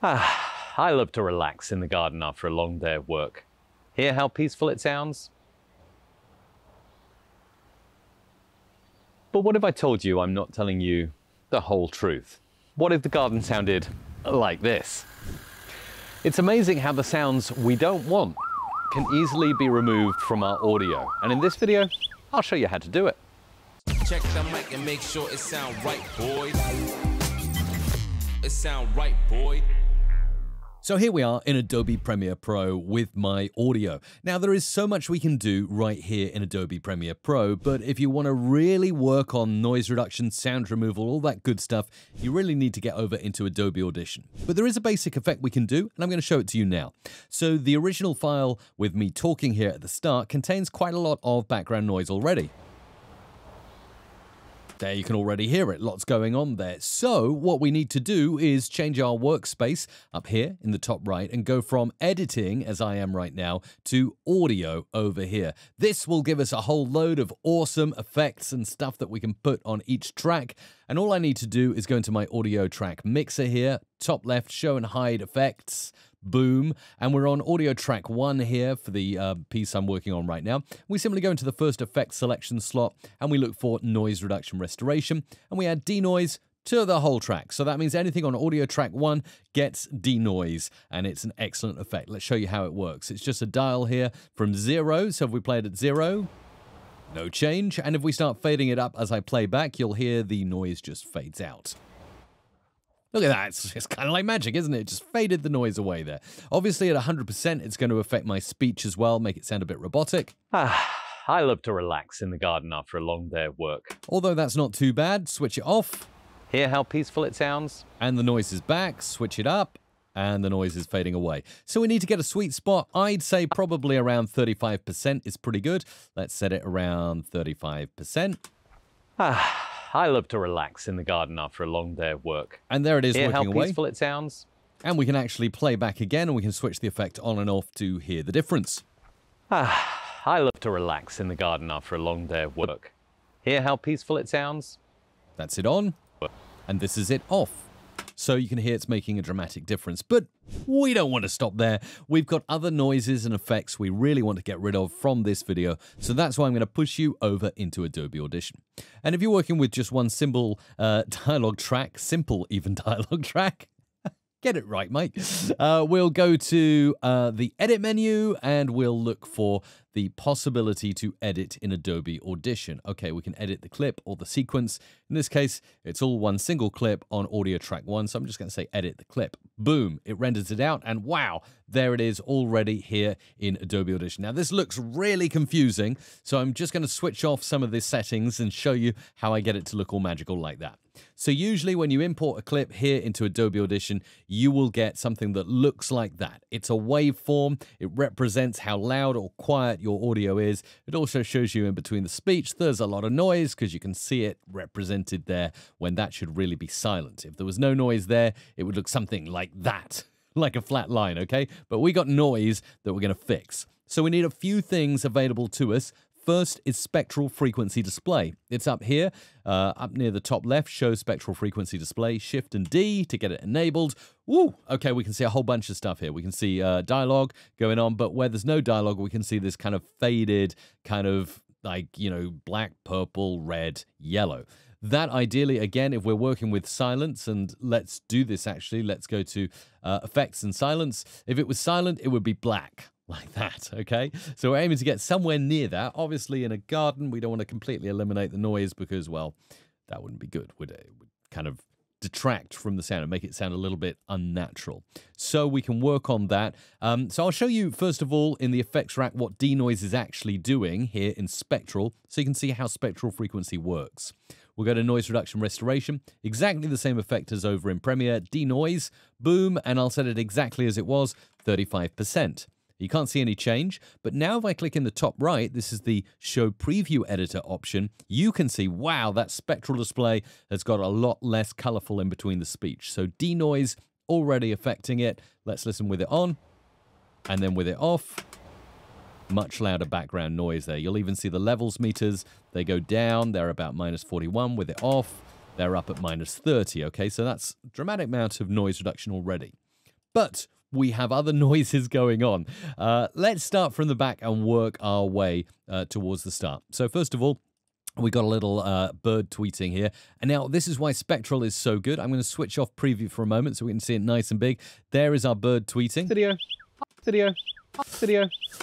I love to relax in the garden after a long day of work. Hear how peaceful it sounds? But what if I told you I'm not telling you the whole truth? What if the garden sounded like this? It's amazing how the sounds we don't want can easily be removed from our audio. And in this video, I'll show you how to do it. Check the mic and make sure it sound right, boy. It sound right, boy. So here we are in Adobe Premiere Pro with my audio. Now there is so much we can do right here in Adobe Premiere Pro, but if you want to really work on noise reduction, sound removal, all that good stuff, you really need to get over into Adobe Audition. But there is a basic effect we can do, and I'm going to show it to you now. So the original file with me talking here at the start contains quite a lot of background noise already. There, you can already hear it, lots going on there. So what we need to do is change our workspace up here in the top right and go from editing, as I am right now, to audio over here. This will give us a whole load of awesome effects and stuff that we can put on each track. And all I need to do is go into my audio track mixer here, top left, show and hide effects. Boom. And we're on audio track 1 here for the piece I'm working on right now. We simply go into the first effect selection slot and we look for noise reduction restoration and we add denoise to the whole track. So that means anything on audio track 1 gets denoise, and it's an excellent effect. Let's show you how it works. It's just a dial here from 0. So if we play it at 0, no change. And if we start fading it up as I play back, you'll hear the noise just fades out. Look at that, it's kind of like magic, isn't it? It just faded the noise away there. Obviously at 100% it's going to affect my speech as well, make it sound a bit robotic. I love to relax in the garden after a long day of work. Although that's not too bad, switch it off. Hear how peaceful it sounds? And the noise is back, switch it up, and the noise is fading away. So we need to get a sweet spot. I'd say probably around 35% is pretty good. Let's set it around 35%. I love to relax in the garden after a long day of work. And there it is, working away. Hear how peaceful it sounds. And we can actually play back again, and we can switch the effect on and off to hear the difference. I love to relax in the garden after a long day of work. Hear how peaceful it sounds. That's it on, and this is it off. So you can hear it's making a dramatic difference. But we don't want to stop there. We've got other noises and effects we really want to get rid of from this video. So that's why I'm going to push you over into Adobe Audition. And if you're working with just one simple dialogue track, get it right, mate. We'll go to the edit menu and we'll look for the possibility to edit in Adobe Audition. Okay, we can edit the clip or the sequence. In this case, it's all one single clip on audio track 1. So I'm just going to say edit the clip. Boom, it renders it out. And wow, there it is already here in Adobe Audition. Now this looks really confusing. So I'm just going to switch off some of the settings and show you how I get it to look all magical like that. So usually when you import a clip here into Adobe Audition, you will get something that looks like that. It's a waveform. It represents how loud or quiet your audio is. It also shows you in between the speech. There's a lot of noise because you can see it represented there when that should really be silent. If there was no noise there, it would look something like that, like a flat line, okay? But we got noise that we're going to fix. So we need a few things available to us. First is Spectral Frequency Display. It's up here, up near the top left, show Spectral Frequency Display, Shift and D to get it enabled. Woo! Okay, we can see a whole bunch of stuff here. We can see dialogue going on, but where there's no dialogue, we can see this kind of faded, kind of like, you know, black, purple, red, yellow. That ideally, again, if we're working with silence, and let's do this actually, let's go to effects and silence. If it was silent, it would be black. Like that, okay? So we're aiming to get somewhere near that. Obviously, in a garden, we don't want to completely eliminate the noise because, well, that wouldn't be good, would it? It would kind of detract from the sound and make it sound a little bit unnatural. So we can work on that. So I'll show you, first of all, in the effects rack, what denoise is actually doing here in Spectral, so you can see how Spectral Frequency works. We'll go to noise reduction restoration, exactly the same effect as over in Premiere, denoise, boom, and I'll set it exactly as it was, 35%. You can't see any change, but now if I click in the top right, this is the Show Preview Editor option. You can see, wow, that spectral display has got a lot less colorful in between the speech. So denoise already affecting it. Let's listen with it on and then with it off. Much louder background noise there. You'll even see the levels meters. They go down. They're about -41 with it off. They're up at -30. Okay, so that's a dramatic amount of noise reduction already. but we have other noises going on. Let's start from the back and work our way towards the start. So first of all, we got a little bird tweeting here. And now this is why Spectral is so good. I'm going to switch off preview for a moment so we can see it nice and big. There is our bird tweeting. Video.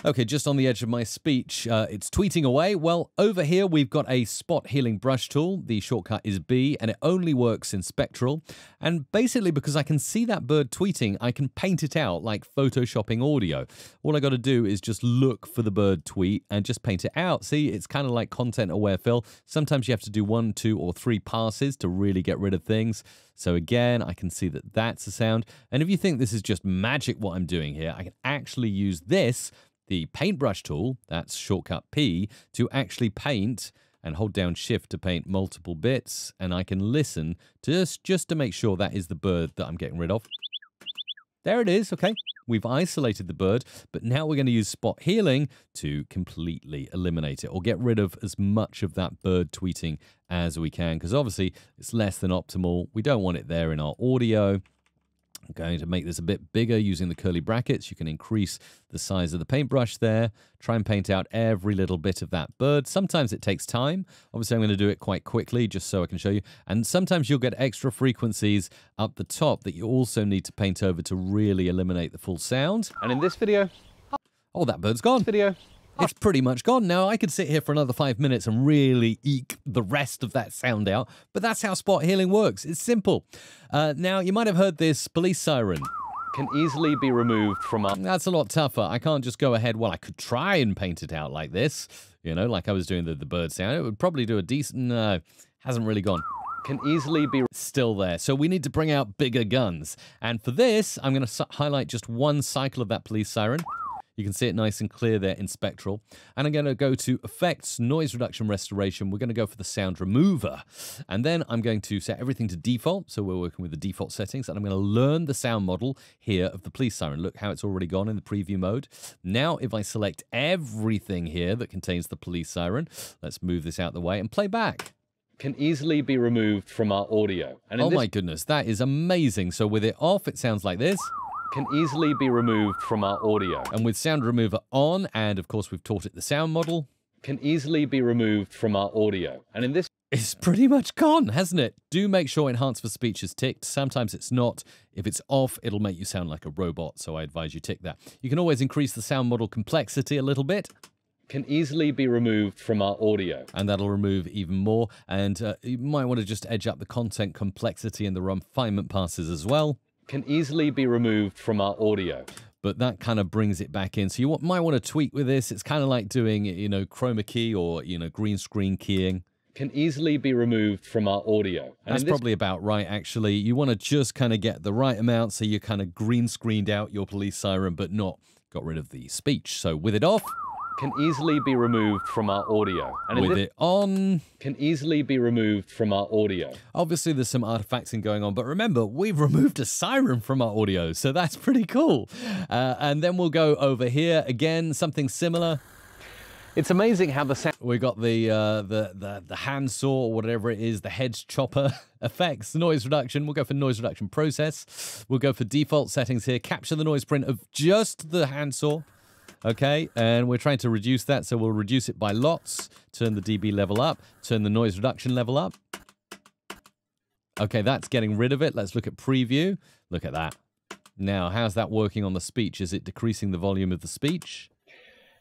Okay, just on the edge of my speech, it's tweeting away. Well, over here, we've got a spot healing brush tool. The shortcut is B, and it only works in Spectral. And basically, because I can see that bird tweeting, I can paint it out like photoshopping audio. All I got to do is just look for the bird tweet and just paint it out. See, it's kind of like content-aware fill. Sometimes you have to do 1, 2, or 3 passes to really get rid of things. So again, I can see that that's a sound. And if you think this is just magic what I'm doing here, I can actually use this, the paintbrush tool, that's shortcut P, to actually paint and hold down shift to paint multiple bits. And I can listen just to make sure that is the bird that I'm getting rid of. There it is, okay. We've isolated the bird, but now we're going to use spot healing to completely eliminate it or get rid of as much of that bird tweeting as we can, because obviously it's less than optimal. We don't want it there in our audio. I'm going to make this a bit bigger using the curly brackets. You can increase the size of the paintbrush there. Try and paint out every little bit of that bird. Sometimes it takes time. Obviously, I'm going to do it quite quickly just so I can show you. And sometimes you'll get extra frequencies up the top that you also need to paint over to really eliminate the full sound. And in this video... Oh, that bird's gone. It's pretty much gone. Now, I could sit here for another 5 minutes and really eke the rest of that sound out, but that's how spot healing works. It's simple. Now, you might have heard this police siren. Can easily be removed from our... That's a lot tougher. I can't just go ahead, well, I could try and paint it out like this, you know, like I was doing the bird sound. It would probably do a decent... No, hasn't really gone. Can easily be still there. So we need to bring out bigger guns. And for this, I'm going to highlight just one cycle of that police siren. You can see it nice and clear there in Spectral. And I'm going to go to Effects, Noise Reduction, Restoration. We're going to go for the Sound Remover. And then I'm going to set everything to default. So we're working with the default settings. And I'm going to learn the sound model here of the police siren. Look how it's already gone in the preview mode. Now, if I select everything here that contains the police siren, let's move this out of the way and play back. Can easily be removed from our audio. And oh my goodness, that is amazing. So with it off, it sounds like this. Can easily be removed from our audio. And with sound remover on, and of course we've taught it the sound model. Can easily be removed from our audio. And in this... It's pretty much gone, hasn't it? Do make sure Enhance for Speech is ticked. Sometimes it's not. If it's off, it'll make you sound like a robot, so I advise you tick that. You can always increase the sound model complexity a little bit. Can easily be removed from our audio. And that'll remove even more. And you might want to just edge up the content complexity and the refinement passes as well. Can easily be removed from our audio. But that kind of brings it back in. So you might want to tweak with this. It's kind of like doing, you know, chroma key or, you know, green screen keying. Can easily be removed from our audio. And that's probably about right, actually. You want to just kind of get the right amount so you kind of green screened out your police siren, but not got rid of the speech. So with it off... Can easily be removed from our audio. And with it on... Can easily be removed from our audio. Obviously, there's some artifacting going on, but remember, we've removed a siren from our audio, so that's pretty cool. And then we'll go over here again, something similar. It's amazing how the sound... We got the handsaw or whatever it is, the hedge chopper effects, noise reduction. We'll go for noise reduction process. We'll go for default settings here. Capture the noise print of just the handsaw. Okay, and we're trying to reduce that, so we'll reduce it by lots. Turn the dB level up, turn the noise reduction level up. Okay, that's getting rid of it. Let's look at preview. Look at that. Now, how's that working on the speech? Is it decreasing the volume of the speech?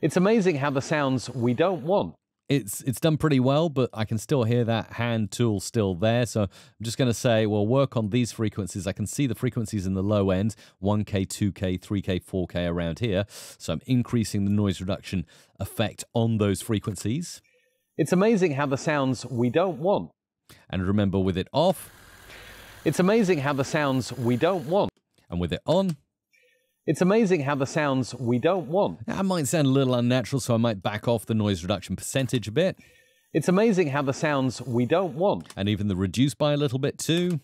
It's amazing how the sounds we don't want. It's done pretty well, but I can still hear that hand tool still there. So I'm just going to say, well, work on these frequencies. I can see the frequencies in the low end, 1K, 2K, 3K, 4K around here. So I'm increasing the noise reduction effect on those frequencies. It's amazing how the sounds we don't want. And remember, with it off. It's amazing how the sounds we don't want. And with it on. It's amazing how the sounds we don't want. That might sound a little unnatural, so I might back off the noise reduction percentage a bit. It's amazing how the sounds we don't want. And even the reduce by a little bit too.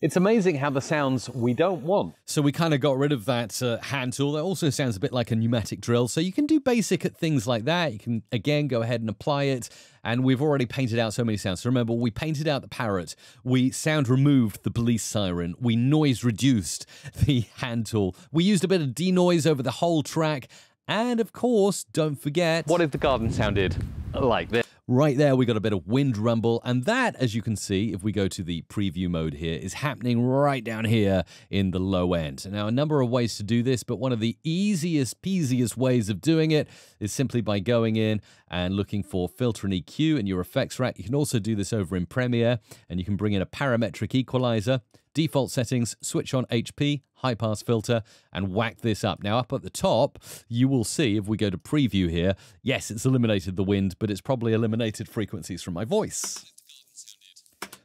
It's amazing how the sounds we don't want. So we kind of got rid of that hand tool. That also sounds a bit like a pneumatic drill. So you can do basic things like that. You can, again, go ahead and apply it. and we've already painted out so many sounds. So remember, we painted out the parrot, we sound removed the police siren, we noise reduced the hand tool, we used a bit of denoise over the whole track, and of course, don't forget... What if the garden sounded like this? Right there, we got a bit of wind rumble, and that, as you can see, if we go to the preview mode here, is happening right down here in the low end. Now, a number of ways to do this, but one of the easiest, peasiest ways of doing it is simply by going in and looking for filter and EQ in your effects rack. You can also do this over in Premiere, and you can bring in a parametric equalizer, default settings, switch on HP, high pass filter, and whack this up. Now, up at the top, you will see, if we go to preview here, yes, it's eliminated the wind, but it's probably eliminated frequencies from my voice.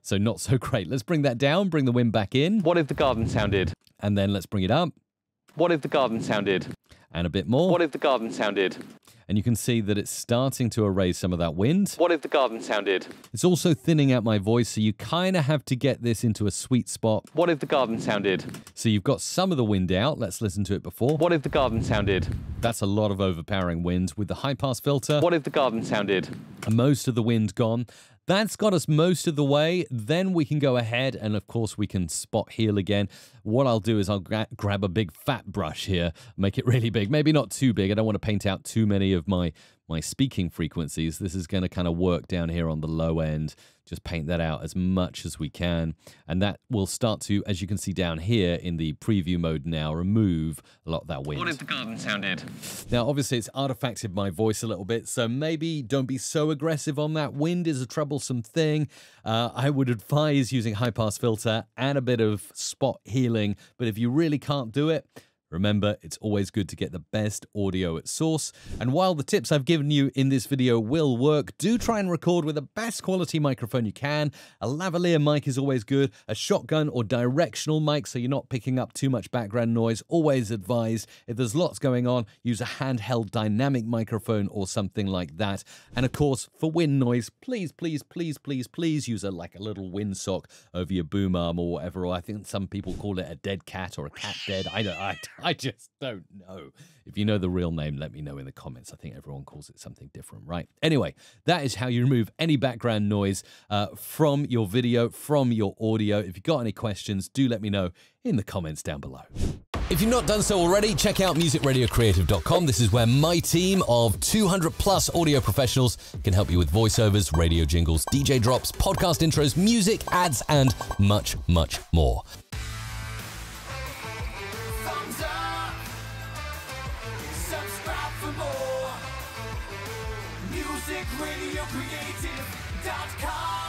So not so great. Let's bring that down, bring the wind back in. What if the garden sounded? And then let's bring it up. What if the garden sounded? And a bit more. What if the garden sounded? And you can see that it's starting to erase some of that wind. What if the garden sounded? It's also thinning out my voice, so you kind of have to get this into a sweet spot. What if the garden sounded? So you've got some of the wind out. Let's listen to it before. What if the garden sounded? That's a lot of overpowering wind. With the high pass filter. What if the garden sounded? And most of the wind gone. That's got us most of the way. Then we can go ahead and, of course, we can spot heal again. What I'll do is I'll grab a big fat brush here, make it really big. Maybe not too big. I don't want to paint out too many of my speaking frequencies. This is going to kind of work down here on the low end. Just paint that out as much as we can. And that will start to, as you can see down here in the preview mode now, remove a lot of that wind. What if the garden sounded? Now, obviously, it's artifacted my voice a little bit, so maybe don't be so aggressive on that. Wind is a troublesome thing. I would advise using high-pass filter and a bit of spot healing. But if you really can't do it, remember, it's always good to get the best audio at source. And while the tips I've given you in this video will work, do try and record with the best quality microphone you can. A lavalier mic is always good. A shotgun or directional mic, so you're not picking up too much background noise, always advised. If there's lots going on, use a handheld dynamic microphone or something like that. And of course, for wind noise, please use a little windsock over your boom arm or whatever. Or I think some people call it a dead cat or a cat dead. I just don't know. If you know the real name, let me know in the comments. I think everyone calls it something different, right? Anyway, that is how you remove any background noise from your video, from your audio. If you've got any questions, do let me know in the comments down below. If you've not done so already, check out musicradiocreative.com. This is where my team of 200+ audio professionals can help you with voiceovers, radio jingles, DJ drops, podcast intros, music, ads, and much, much more. Subscribe for more. musicradiocreative.com